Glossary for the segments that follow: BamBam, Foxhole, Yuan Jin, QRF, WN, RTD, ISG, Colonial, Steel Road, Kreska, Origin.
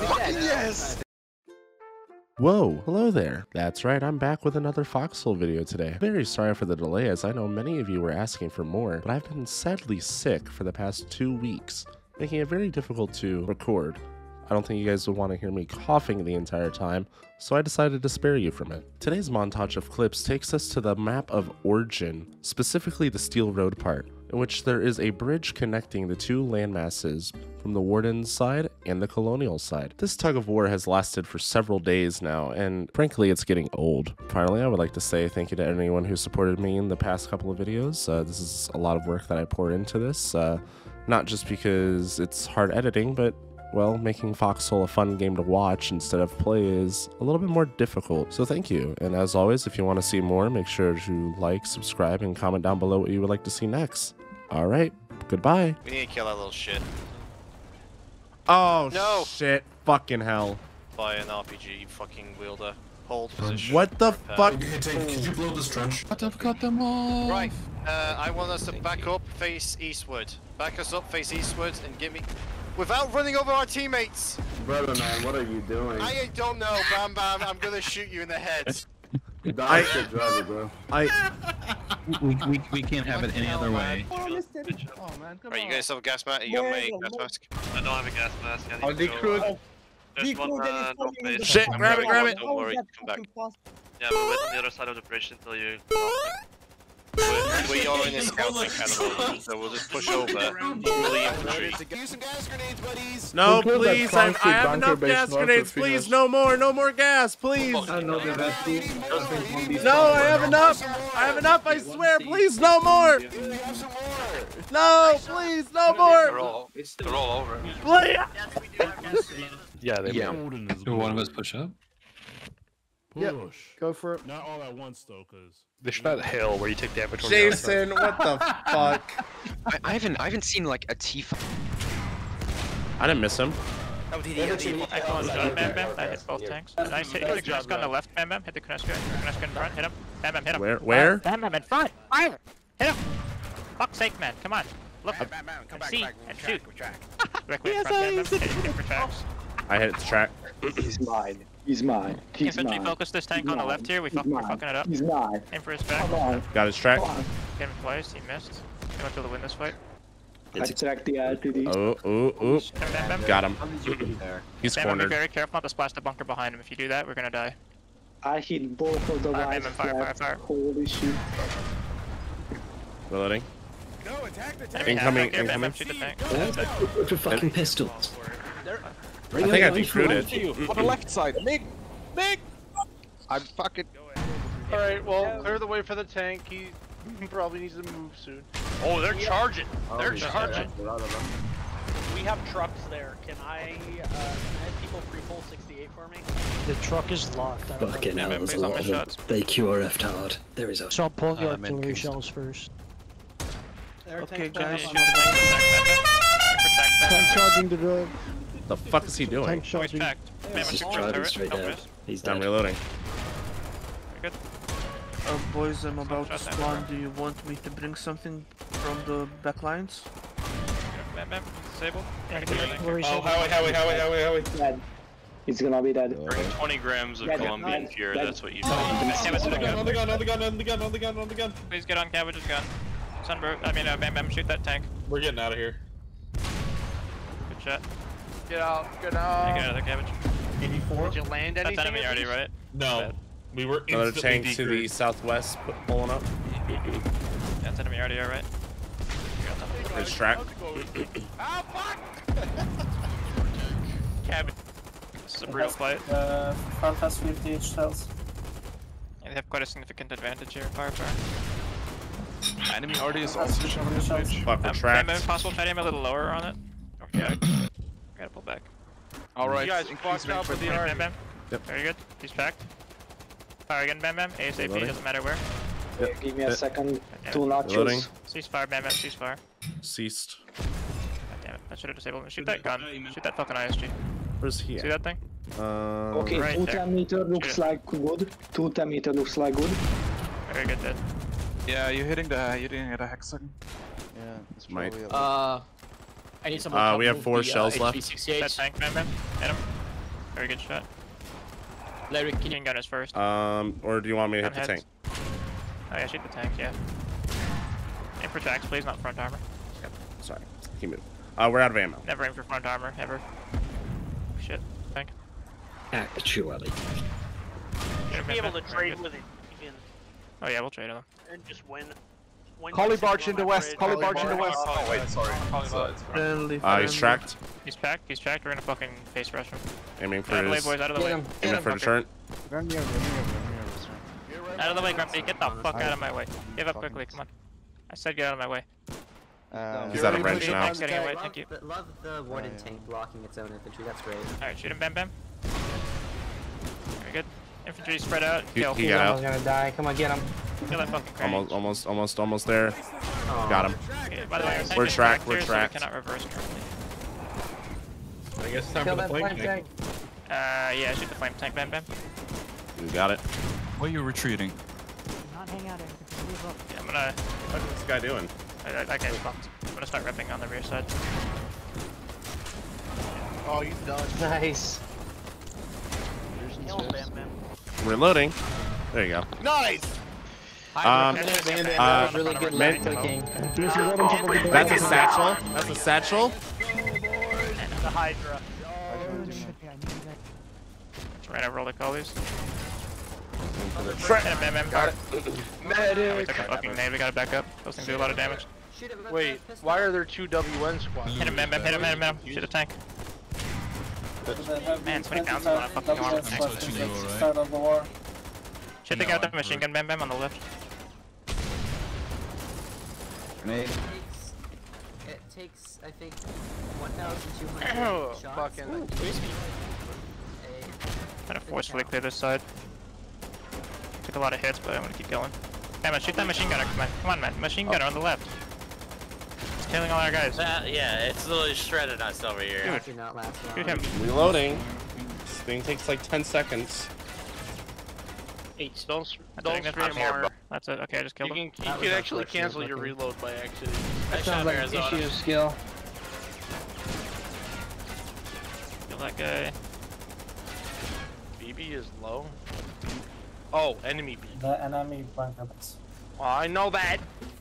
Yes! Whoa, hello there. That's right, I'm back with another Foxhole video today. Very sorry for the delay, as I know many of you were asking for more, but I've been sadly sick for the past 2 weeks, making it very difficult to record. I don't think you guys would want to hear me coughing the entire time, so I decided to spare you from it. Today's montage of clips takes us to the map of Origin, specifically the Steel Road part, in which there is a bridge connecting the two landmasses from the Warden's side and the Colonial side. This tug of war has lasted for several days now, and frankly it's getting old. Finally, I would like to say thank you to anyone who supported me in the past couple of videos. This is a lot of work that I pour into this, not just because it's hard editing, but well, making Foxhole a fun game to watch instead of play is a little bit more difficult, so thank you. And as always, if you want to see more, make sure to like, subscribe, and comment down below what you would like to see next. Alright, goodbye. We need to kill that little shit. Oh, no. Shit. Fucking hell. By an RPG, you fucking wielder. Hold position. What the fuck? Could you blow this trench? I've got them all. Right, I want us to back up, face eastward. Back us up, face eastward, and give me... Without running over our teammates! Brother man, what are you doing? I don't know, Bam Bam, I'm gonna shoot you in the head. I should drive it, bro. We can't have it any other way. Oh, man. Right, you guys have a gas mask? You got me a gas mask? I don't have a gas mask. I need to go. Shit, grab it, grab it! Don't worry, come back. Yeah, we're waiting on the other side of the bridge until you... We are in a scouting academy, so we'll just push over. Use some gas grenades, buddies. No, please, I have enough gas grenades, please. No more gas, please. No, I have enough. I have enough. I swear, please, no more. No, please, no more. They're all over. Please. Yeah, they do. One of us push up. Yeah, go for it. Not all at once though, cause they should have a hill where you take damage. Jason, what the fuck? I haven't seen like a Tifa. I didn't miss him. Oh, did he? I called Bam Bam. I hit both tanks. Nice hit. Hit the Kreska on the left. Bam Bam. Hit the Kreska in front. Hit him. Bam Bam. Hit him. Where? Bam Bam in front. Fire. Hit him. Fuck's sake, man. Come on. Look. Bam Bam. Come back. See and shoot. Yes, I hit the track. He's mine. He's mine. He's mine. Infantry, focus this tank on the left here. We're fucking it up. He's mine. Aim for his back. Got his track. Him twice. He missed. He went to win this fight. I tracked the RTD. Oh. Got him. He's cornered. Be very careful not to splash the bunker behind him. If you do that, we're gonna die. I hit both of the right flags. Holy shit. Reloading. No, attack the tank. Incoming. Shoot the fucking pistols. I think I defrooted. On the left side, Mig! I'm fucking... Alright, well, clear the way for the tank. He probably needs to move soon. Oh, they're charging! They're charging! We have trucks there. Can I have people pre-pull 68 for me? The truck is locked. Fucking hell, there's a lot of them. They QRF'd hard. There is a... Stop pulling your artillery shells first. Okay, guys. I'm charging the road. The fuck is he doing? He's just driving straight down. He's done reloading. Good. Oh boys, I'm about to spawn. Do you want me to bring something from the back lines? Bam, disable. Oh, Howie. Dead. He's gonna be dead. Bring 20 grams of Colombian pure, that's what you need. On the gun. Please get on Cabbage's gun. Bam Bam, shoot that tank. We're getting out of here. Good shot. Get out. Get out of the cabbage. 84. Did you land anything? That's enemy already, right? No. We were instantly another tank decreased. To the southwest, pulling up. That's enemy already, alright? There's track. Ah, fuck! Cabbage. This is a brutal fight. Front has 50 shells. Yeah, they have quite a significant advantage here in firepower. Enemy already is also showing the switch. Fuck, we're tracked. Possible try to aim a little lower on it. Okay. Gotta pull back. Alright, you guys fucked up with the arm. Bam Bam. Yep. Very good. He's packed. Fire again, Bam Bam. ASAP, doesn't matter where. Yep. Give me a second. Two notches. Ceasefire, Bam Bam. Ceasefire. Ceased. God damn it. I should have disabled him. Shoot that gun. Shoot that fucking ISG. Where's he at? See that thing? Okay, right 210 meter looks like good. 210 meter looks like good. Very good, dude. Yeah, you're hitting the hexagon. Yeah, it's probably a I need someone. We have 4 shells left. That tank, man. Hit him. Very good shot. Larry, can you gun us first? Or do you want me to hit the tank? Oh yeah, shoot the tank, yeah. Aim for tracks, please, not front armor. Yep. Sorry, keep moving. We're out of ammo. Never aim for front armor, ever. Shit, tank. Actually. Should be able to trade with it. Oh yeah, we'll trade on them. And just win. Collie barge into west. Collie barge into west. Oh wait, sorry. He's tracked. He's packed. He's tracked. We're gonna fucking face rush him. Aiming for his. Out of the way. Aiming for the turret. Out of the way, Grumpy. Get the fuck out of my way. Give up quickly. Come on. I said get out of my way. He's out of range now. Getting away. Thank you. Love the warden tank blocking its own infantry. That's great. All right, shoot him, Bam Bam. Very good. Infantry spread out. Kill. He's almost gonna die. Come on, get him. Kill that fucking crank. Almost there. Oh. Got him. Okay, by the way, we're tracked. We're tracked. So we cannot reverse currently. I guess it's time for the flame tank. Yeah, shoot the flame tank, Bam Bam. You got it. Why are you retreating? Not hang out here. Move up. Yeah, I'm gonna. What's this guy doing? That guy's fucked. I'm gonna start repping on the rear side. Oh, he's done. Nice. Kill him, Bam Bam. Reloading. There you go. Nice. That's a satchel. That's a satchel. And the Hydra. Trying to roll the colors. Got it. We took a fucking nade. We got it back up. Those things do a lot of damage. Wait, why are there two WN squads? Hit him, man. Hit him. Hit him. Hit him. Shoot a tank. Man, 20 pounds on a fucking armor. Start of the war. Should take out the machine gun, Bam Bam, on the left. It takes, I think, 1,200 shots. Fucking. Ooh, I'm gonna forcefully clear this side. Took a lot of hits, but I'm gonna keep going. Hey man, shoot that machine gunner, come on man, machine gunner on the left. It's killing all our guys. Yeah, it's literally shredded us over here. Dude, shoot him. Reloading. This thing takes like 10 seconds. Don't stream armor. That's it. Okay, I just killed him. You can actually cancel your reload by accident. That sounds like an issue of skill. Kill that guy. BB is low. Oh, enemy BB. The enemy blank up. Oh, I know that.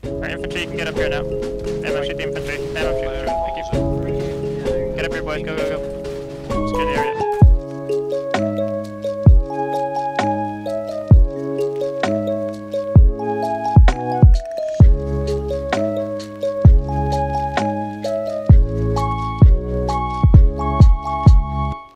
Our infantry can get up here now. Damn, shoot the infantry. Damn, shoot the infantry. Thank you. Get up here, boys. Go, go, go. Secure the area.